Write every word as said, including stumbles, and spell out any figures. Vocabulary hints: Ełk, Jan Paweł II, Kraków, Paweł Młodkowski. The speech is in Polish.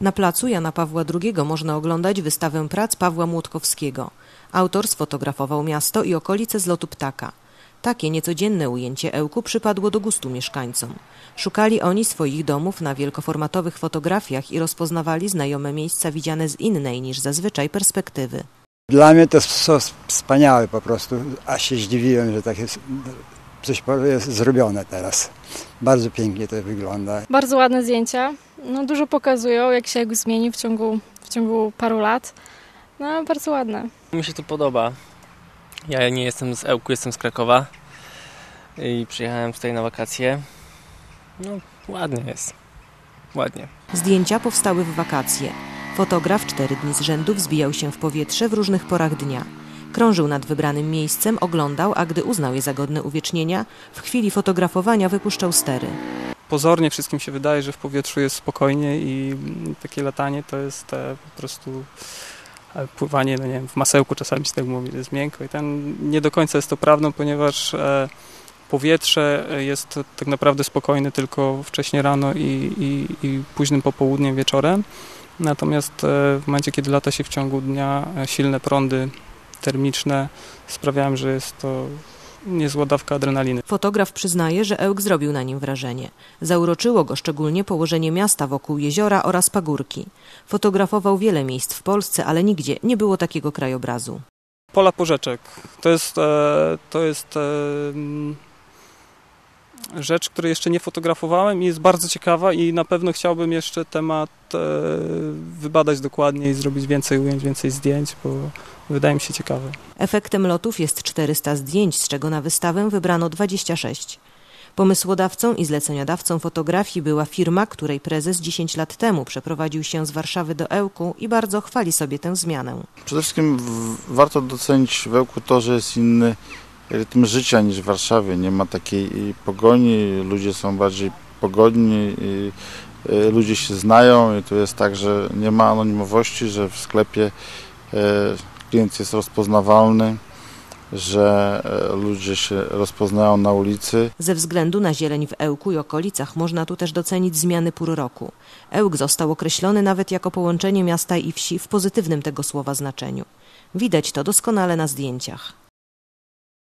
Na placu Jana Pawła drugiego można oglądać wystawę prac Pawła Młodkowskiego. Autor sfotografował miasto i okolice z lotu ptaka. Takie niecodzienne ujęcie Ełku przypadło do gustu mieszkańcom. Szukali oni swoich domów na wielkoformatowych fotografiach i rozpoznawali znajome miejsca widziane z innej niż zazwyczaj perspektywy. Dla mnie to wspaniałe po prostu, aż się zdziwiłem, że tak jest, coś jest zrobione teraz. Bardzo pięknie to wygląda. Bardzo ładne zdjęcia, no, dużo pokazują, jak się zmieni w ciągu, w ciągu paru lat. No, bardzo ładne. Mi się to podoba. Ja nie jestem z Ełku, jestem z Krakowa i przyjechałem tutaj na wakacje. No, ładnie jest, ładnie. Zdjęcia powstały w wakacje. Fotograf cztery dni z rzędu wzbijał się w powietrze w różnych porach dnia. Krążył nad wybranym miejscem, oglądał, a gdy uznał je za godne uwiecznienia, w chwili fotografowania wypuszczał stery. Pozornie wszystkim się wydaje, że w powietrzu jest spokojnie i takie latanie to jest po prostu... Pływanie, no nie wiem, w masełku czasami z tego mówię, jest miękko i ten nie do końca jest to prawdą, ponieważ e, powietrze jest tak naprawdę spokojne tylko wcześnie rano i, i, i późnym popołudniem, wieczorem. Natomiast e, w momencie, kiedy lata się w ciągu dnia, e, silne prądy termiczne sprawiają, że jest to niezła dawka adrenaliny. Fotograf przyznaje, że Ełk zrobił na nim wrażenie. Zauroczyło go szczególnie położenie miasta wokół jeziora oraz pagórki. Fotografował wiele miejsc w Polsce, ale nigdzie nie było takiego krajobrazu. Pola porzeczek. To jest, to jest rzecz, której jeszcze nie fotografowałem i jest bardzo ciekawa i na pewno chciałbym jeszcze temat wybadać dokładniej i zrobić więcej ujęć, więcej zdjęć, bo wydaje mi się ciekawe. Efektem lotów jest czterysta zdjęć, z czego na wystawę wybrano dwadzieścia sześć. Pomysłodawcą i zleceniodawcą fotografii była firma, której prezes dziesięć lat temu przeprowadził się z Warszawy do Ełku i bardzo chwali sobie tę zmianę. Przede wszystkim warto docenić w Ełku to, że jest inny rytm życia niż w Warszawie. Nie ma takiej pogoni, ludzie są bardziej pogodni, ludzie się znają i tu jest tak, że nie ma anonimowości, że w sklepie klient jest rozpoznawalny, że ludzie się rozpoznają na ulicy. Ze względu na zieleń w Ełku i okolicach można tu też docenić zmiany pór roku. Ełk został określony nawet jako połączenie miasta i wsi w pozytywnym tego słowa znaczeniu. Widać to doskonale na zdjęciach.